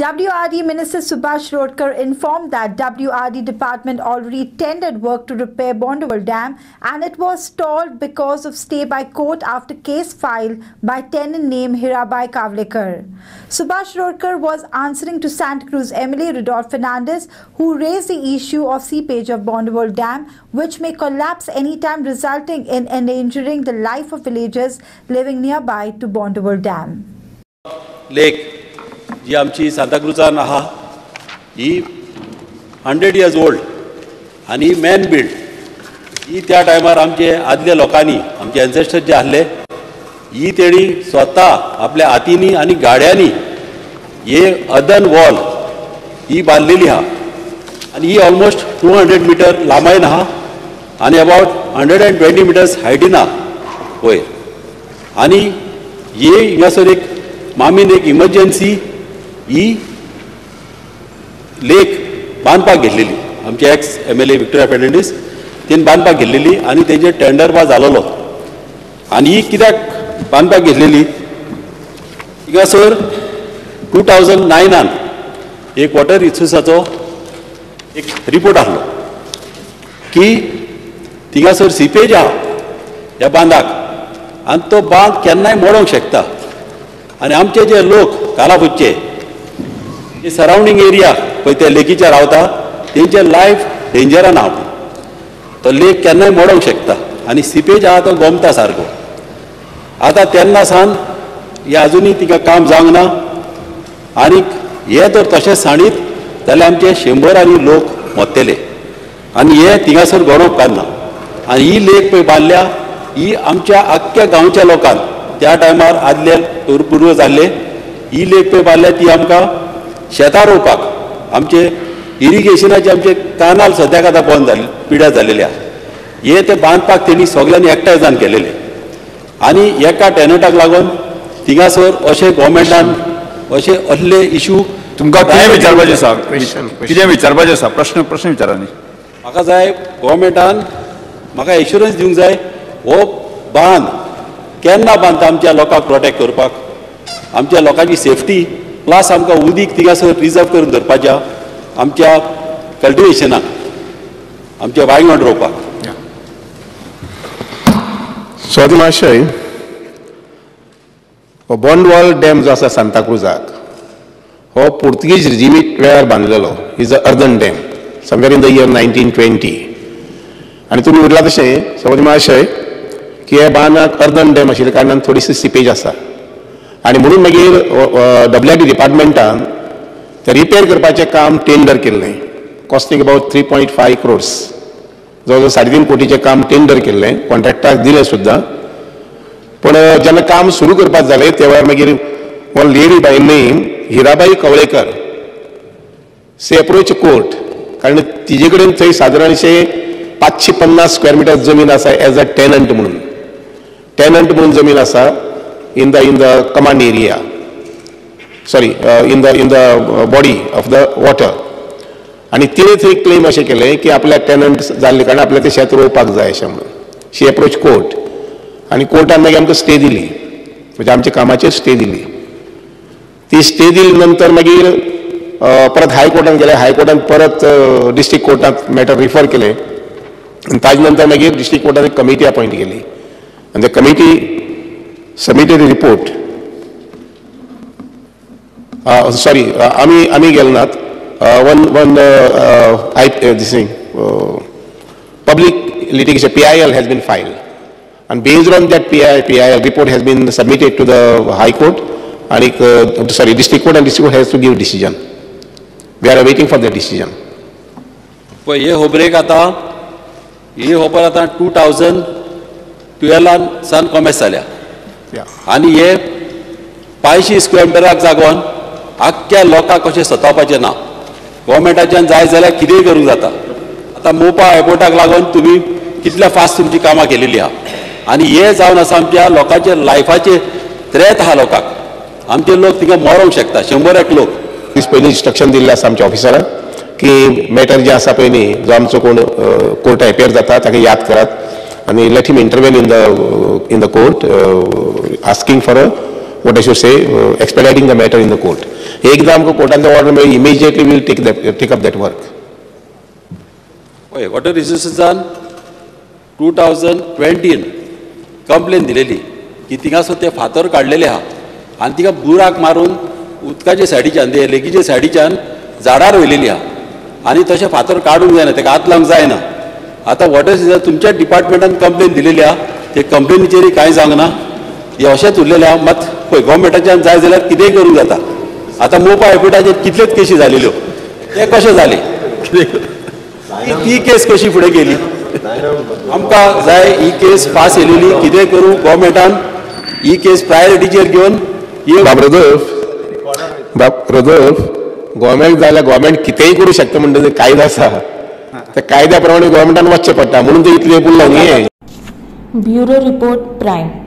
WRD Minister Subhash Shirodkar informed that WRD department already tendered work to repair Bondovol dam and it was stalled because of stay by court after case filed by tenant named Hirabai Kavlekar. Subhash Shirodkar was answering to Santa Cruz MLA Rodolfo Fernandez, who raised the issue of seepage of Bondovol dam, which may collapse anytime, resulting in endangering the life of villagers living nearby to Bondovol dam. Lake. जी आमची सांताक्रुजान आहा ही 100 years old आनी man build ही त्या टायमार आमचे आदले लोकांनी आमचे एन्सेस्टर जे आसले ही तेणी स्वता आपल्या हातींनी आनी गाड्यांनी हे अदन वॉल ही बांधलेली आहा आनी ही ऑलमोस्ट 200 meter लांबायन आहा आनी अबावट 120 meters हायटीन आहा वयर आनी हे हिंगासर एक मामीन एक इमर्जन्सी ही लेक बांधपाक घेतलेली आमचे एक्स MLA विक्टोरिया फेर्नांडीस तेन बांधपाक घेतलेली आनी तेजे टेंडर वा जालोलो आनी ही कित्याक बांधपाक घेतलेली हिंगासर 2009 एक वॉटर रिसोर्साचो एक रिपोर्ट आसलो की थिंगासर सीपेज आहा ह्या बांदाक आनी तो बांद केन्नाय मोडोंक शकता आनी आमचे जे लोक कालापुचे जे सराउंडिंग एरिया पळय त्या लेकीच्या रावता तेंचे लायफ डेंजरान आहा तो लेक केन्नाय मोडोंक शकता आनी सिपेज आहा तो गोमता सारको आतां तेन्ना सान हे आजुनी तिका काम जावंक ना आनीक हे तर तशेंच साणीत जाल्यार आमचे 100 आनी लोक मोडटले आनी हे थिंगासर घडोवंक कान्ना आनी ही लेक पळय बांदल्या ही आमच्या आख्ख्या गांवच्या लोकांक त्या टायमार आदले पूर्वज आसले ही लेक पळय बांदल्या ती आमकां शेतां रोवपाक आमचे इरिगेशनाचे आमचे कॅनल सद्याक आतां बंद जाल्ले पिड्यार जाल्ले आहा हे ते बांदपाक तेणी सगळ्यांनी एकठांय जावन केलेले आनी एका टॅनंटाक लागून थिंगासर अशें गव्हर्मेंटान अशें असले इश्यू तुमकां कितें विचारपाचें आसा प्रश्न विचारा न्ही म्हाका जाय गव्हर्मेंटान म्हाका एश्युरंस दिवंक जाय हो बांद केन्ना बांदता आमच्या लोकांक प्रोटेक्ट करपाक आमच्या लोकांची सेफ्टी प्लस आमकां उदीक थिंगासर रिजर्व करून दवरपाच्या आमच्या कल्टिवेशनाक आमच्या वांयगण रोवपाक स्वाती महाशय हो बॉन्डवॉल डॅम जो आसा सांताक्रुजाक हो पोर्तुगीज रिजिमीक वेळार बांदिल्लो is a earthen dam somewhere in the year 1920 आनी तुमी उरला तशें स्वाती महाशय की हे बांदाक अर्दन डॅम आशिल्ल्या कारणान थोडीशी सिपेज आसा आनी म्हणून मागीर WRD डिपार्टमेंटान ते रिपेर करपाचें काम टेंडर केल्लें कॉस्टिंग अबावट 3.5 crores जवळ 3.5 कोटीचें काम टेंडर केल्लें कॉन्ट्रॅक्टाक दिलें सुद्दां पूण जेन्ना काम सुरू करपाक जालें त्या वेळार मागीर one lady by name Hirabai Kavlekar से अप्रोच कोर्ट कारण तिजे कडेन थंय सादारणशे 550 square meter जमीन आसा एज अ टेनंट म्हणून जमीन आसा in the command area, sorry, in the body of the water. आणि तिने थंय क्लेम अशें केलें की आपल्या टेनंट जाल्ले कारण आपल्या तें शेत रोवपाक जाय अशें म्हणून शी एप्रोच कोर्ट आनी कोर्टान मागीर आमकां स्टे दिली म्हणजे आमच्या कामाचेर स्टे दिली ती स्टे दिली नंतर मागीर परत हायकोर्टान गेले हायकोर्टान परत डिस्ट्रिक्ट कोर्टांत मॅटर रिफर केलें आनी ताजे नंतर मागीर डिस्ट्रिक्ट कोर्टान एक कमिटी अपॉयंट केली आनी त्या कमिटी सबमिटेड रिपोर्ट सॉरी आम्ही गेलो नात one public litigation PIL has been file आणि based on that PIL report has been submitted to the high court आणि sorry district court and district has to give decision we are waiting for the decision पण हे होबरेक आता हे होबर आता 2012 सान कॉमेस जाल्या आनी हे 500 square meter जागोन आख्ख्या लोकांक कशें सतावपाचें ना गव्हर्मेंटाच्यान जाय जाल्यार कितेंय करूंक जाता आतां मोपा एअरपोर्टाक लागून तुमी कितल्या फास्ट तुमची कामां केलेली आहा आनी हे जावन आसा आमच्या लोकांच्या लायफाचेर त्रेत आहा लोकांक आमचे लोक थिंगा मरोंक शकता 100 लोक दीस पयलीं इन्स्ट्रक्शन दिल्लें आसा आमच्या ऑफिसराक की मॅटर जे आसा पळय न्ही जो आमचो कोण कोर्ट एपेर जाता ताका याद करात and let him intervene in the court asking for a what I should say expediting the matter in the court 1 gram ko quota in the order, maybe immediately we will take up that work. Okay, water resources on 2020 complaint दिलेली की तिंगासो त्या फातर काढलेले हा आणि तिका बुराक मारून उदकाचे सायडीच्यान दे लेकीचे सायडीच्यान झाडार व्हेलेली हा आणि तसे फातर काढूंक जायना तेका आत लावंक जायना. आता वॉटर रिसोर्स तुमच्या डिपार्टमेंटान कंप्लेन दिलेली हा ते कंप्लेनीचेरी काय सांगना हे अशेंच उरलेले हा. मत पळय गव्हर्मेंटाच्यान जाय जाल्यार कितेंय करूंक जाता. आता मोपा एपिटाचे कितलेच केशी झालेल्यो ते कशे झाले ती केस कशी फुडें गेली आमकां जाय ही केस पास येलेली कितें करूं गव्हर्मेंटान ही केस प्रायोरिटीचेर घेवन बाब रदोफ गव्हर्मेंट जाय जाल्यार गव्हर्मेंट कितेंय करूं शकता म्हणटा तें कायदो आसा त्या कायद्या प्रमाणे गव्हर्मेंटान वाचचें पडटा म्हणून ते इतलें बोल्लां न्ही. Bureau report prime.